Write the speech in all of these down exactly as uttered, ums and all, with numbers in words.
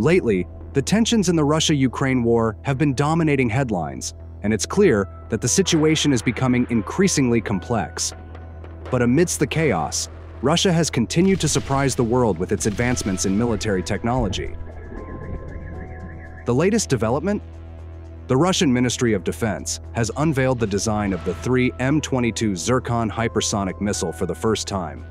Lately, the tensions in the Russia-Ukraine war have been dominating headlines, and it's clear that the situation is becoming increasingly complex. But amidst the chaos, Russia has continued to surprise the world with its advancements in military technology. The latest development? The Russian Ministry of Defense has unveiled the design of the three M twenty-two Zircon hypersonic missile for the first time.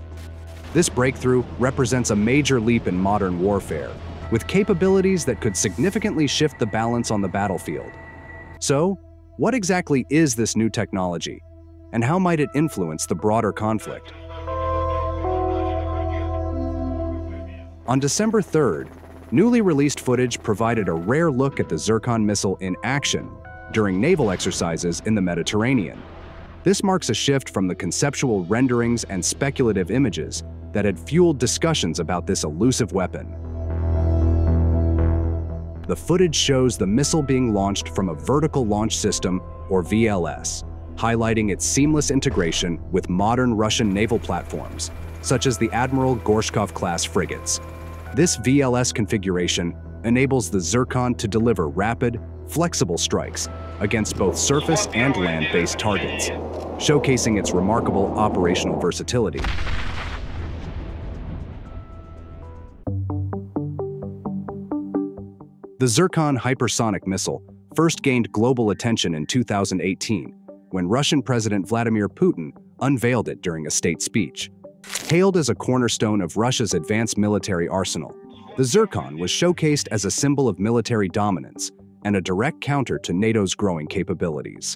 This breakthrough represents a major leap in modern warfare, with capabilities that could significantly shift the balance on the battlefield. So, what exactly is this new technology, and how might it influence the broader conflict? On December third, newly released footage provided a rare look at the Zircon missile in action during naval exercises in the Mediterranean. This marks a shift from the conceptual renderings and speculative images that had fueled discussions about this elusive weapon. The footage shows the missile being launched from a vertical launch system, or V L S, highlighting its seamless integration with modern Russian naval platforms, such as the Admiral Gorshkov-class frigates. This V L S configuration enables the Zircon to deliver rapid, flexible strikes against both surface and land-based targets, showcasing its remarkable operational versatility. The Zircon hypersonic missile first gained global attention in two thousand eighteen, when Russian President Vladimir Putin unveiled it during a state speech. Hailed as a cornerstone of Russia's advanced military arsenal, the Zircon was showcased as a symbol of military dominance and a direct counter to NATO's growing capabilities.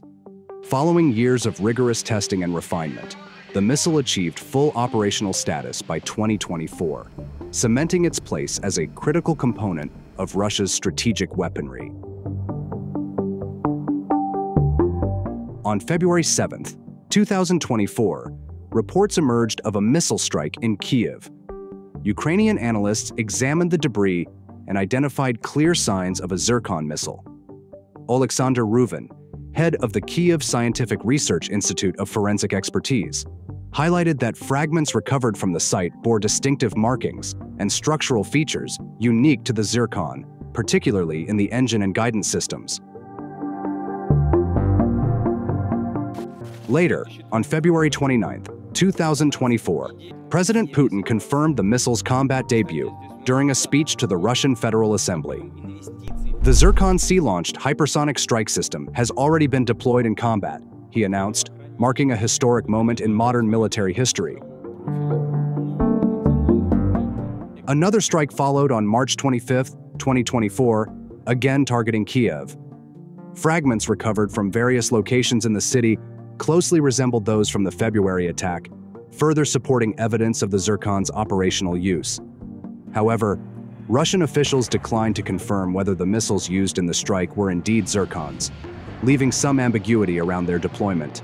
Following years of rigorous testing and refinement, the missile achieved full operational status by twenty twenty-four, cementing its place as a critical component of Russia's strategic weaponry. On February seventh, two thousand twenty-four, reports emerged of a missile strike in Kiev. Ukrainian analysts examined the debris and identified clear signs of a Zircon missile. Oleksandr Ruvin, head of the Kiev Scientific Research Institute of Forensic Expertise, highlighted that fragments recovered from the site bore distinctive markings and structural features unique to the Zircon, particularly in the engine and guidance systems. Later, on February twenty-ninth, two thousand twenty-four, President Putin confirmed the missile's combat debut during a speech to the Russian Federal Assembly. The Zircon sea-launched hypersonic strike system has already been deployed in combat, he announced, marking a historic moment in modern military history. Another strike followed on March twenty-fifth, twenty twenty-four, again targeting Kiev. Fragments recovered from various locations in the city closely resembled those from the February attack, further supporting evidence of the Zircon's operational use. However, Russian officials declined to confirm whether the missiles used in the strike were indeed Zircons, leaving some ambiguity around their deployment.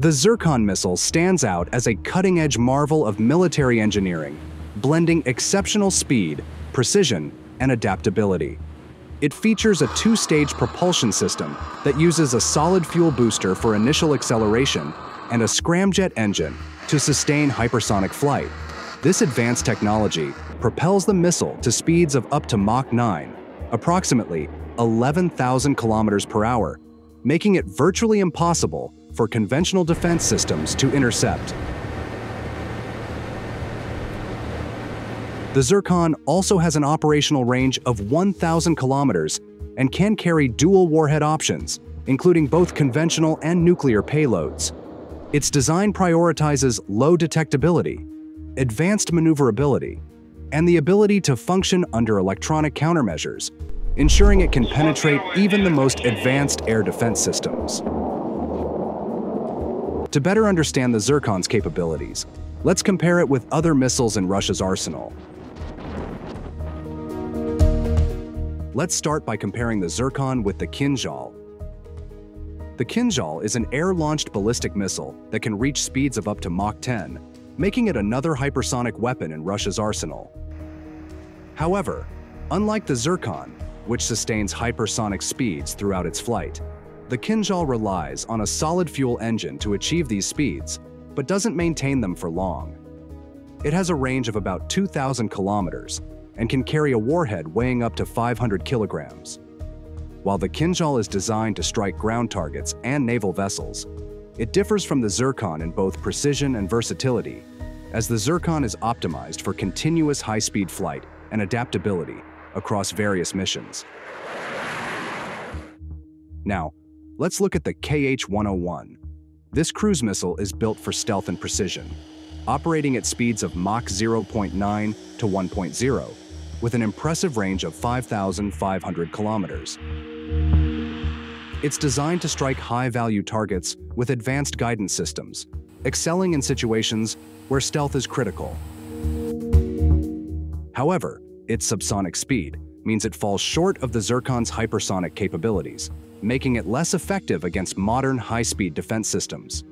The Zircon missile stands out as a cutting-edge marvel of military engineering, blending exceptional speed, precision, and adaptability. It features a two-stage propulsion system that uses a solid fuel booster for initial acceleration and a scramjet engine to sustain hypersonic flight. This advanced technology propels the missile to speeds of up to Mach nine, approximately eleven thousand kilometers per hour, making it virtually impossible for conventional defense systems to intercept. The Zircon also has an operational range of one thousand kilometers and can carry dual warhead options, including both conventional and nuclear payloads. Its design prioritizes low detectability, advanced maneuverability, and the ability to function under electronic countermeasures, ensuring it can penetrate even the most advanced air defense systems. To better understand the Zircon's capabilities, let's compare it with other missiles in Russia's arsenal. Let's start by comparing the Zircon with the Kinzhal. The Kinzhal is an air-launched ballistic missile that can reach speeds of up to Mach ten, making it another hypersonic weapon in Russia's arsenal. However, unlike the Zircon, which sustains hypersonic speeds throughout its flight, the Kinzhal relies on a solid fuel engine to achieve these speeds, but doesn't maintain them for long. It has a range of about two thousand kilometers and can carry a warhead weighing up to five hundred kilograms. While the Kinzhal is designed to strike ground targets and naval vessels, it differs from the Zircon in both precision and versatility, as the Zircon is optimized for continuous high-speed flight and adaptability across various missions. Now, let's look at the K H one oh one. This cruise missile is built for stealth and precision, operating at speeds of Mach zero point nine to one point zero, with an impressive range of five thousand five hundred kilometers. It's designed to strike high-value targets with advanced guidance systems, excelling in situations where stealth is critical. However, its subsonic speed means it falls short of the Zircon's hypersonic capabilities, making it less effective against modern high-speed defense systems.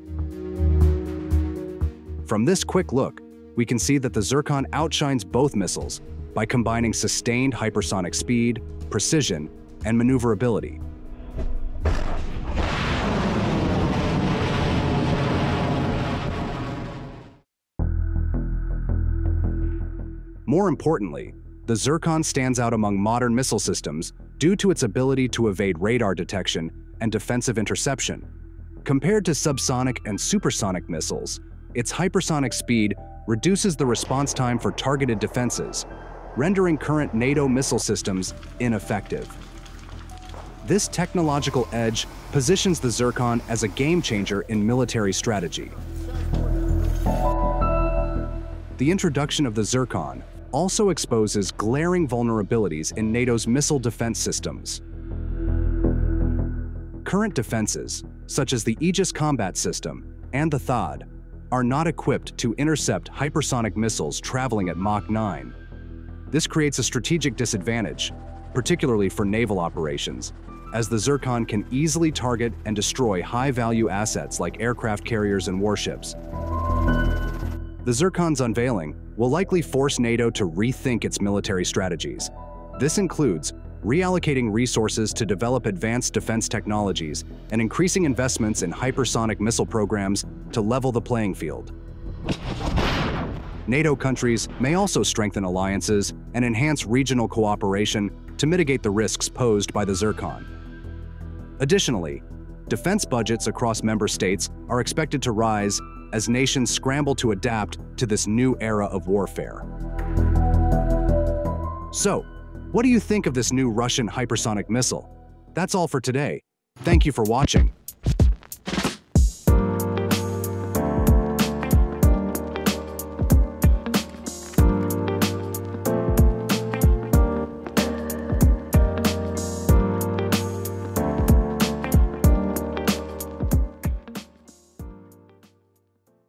From this quick look, we can see that the Zircon outshines both missiles by combining sustained hypersonic speed, precision, and maneuverability. More importantly, the Zircon stands out among modern missile systems due to its ability to evade radar detection and defensive interception. Compared to subsonic and supersonic missiles, its hypersonic speed reduces the response time for targeted defenses, rendering current NATO missile systems ineffective. This technological edge positions the Zircon as a game-changer in military strategy. The introduction of the Zircon also exposes glaring vulnerabilities in NATO's missile defense systems. Current defenses, such as the Aegis Combat System and the THAAD, are not equipped to intercept hypersonic missiles traveling at Mach nine. This creates a strategic disadvantage, particularly for naval operations, as the Zircon can easily target and destroy high-value assets like aircraft carriers and warships. The Zircon's unveiling will likely force NATO to rethink its military strategies. This includes reallocating resources to develop advanced defense technologies and increasing investments in hypersonic missile programs to level the playing field. NATO countries may also strengthen alliances and enhance regional cooperation to mitigate the risks posed by the Zircon. Additionally, defense budgets across member states are expected to rise as nations scramble to adapt to this new era of warfare. So, what do you think of this new Russian hypersonic missile? That's all for today. Thank you for watching.